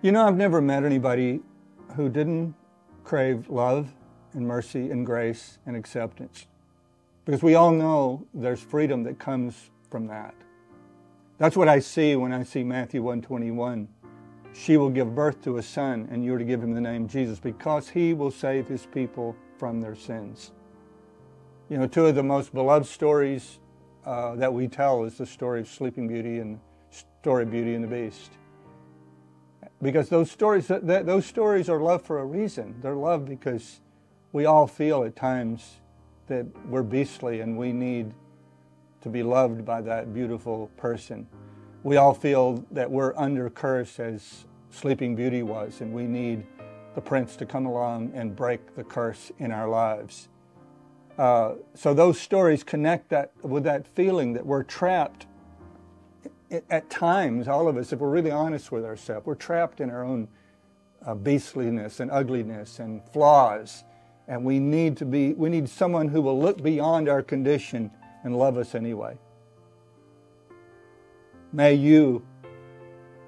You know, I've never met anybody who didn't crave love and mercy and grace and acceptance, because we all know there's freedom that comes from that. That's what I see when I see Matthew 1:21. She will give birth to a son, and you're to give him the name Jesus, because he will save his people from their sins. You know, two of the most beloved stories that we tell is the story of Sleeping Beauty and story of Beauty and the Beast. Because those stories are loved for a reason. They're loved because we all feel at times that we're beastly and we need to be loved by that beautiful person. We all feel that we're under curse as Sleeping Beauty was, and we need the prince to come along and break the curse in our lives. So those stories connect that with that feeling that we're trapped at times, all of us, if we're really honest with ourselves. We're trapped in our own beastliness and ugliness and flaws, and we need someone who will look beyond our condition and love us anyway. May you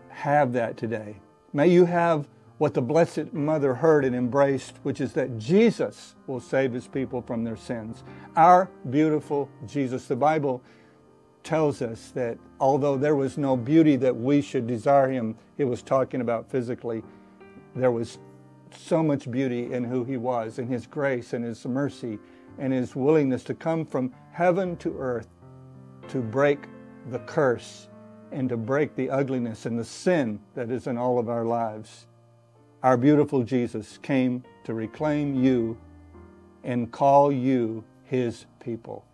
have that today. May you have what the Blessed Mother heard and embraced, which is that Jesus will save his people from their sins. Our beautiful Jesus. The Bible tells us that although there was no beauty that we should desire him, it was talking about physically. There was so much beauty in who he was, in his grace and his mercy and his willingness to come from heaven to earth to break the curse and to break the ugliness and the sin that is in all of our lives. Our beautiful Jesus came to reclaim you and call you his people.